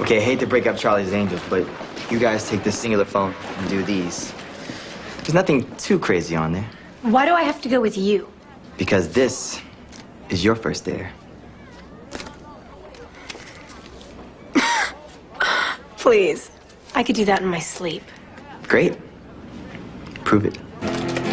Okay, I hate to break up Charlie's Angels, but you guys take this singular phone and do these. There's nothing too crazy on there. Why do I have to go with you? Because this is your first dare. Please. I could do that in my sleep. Great. Prove it.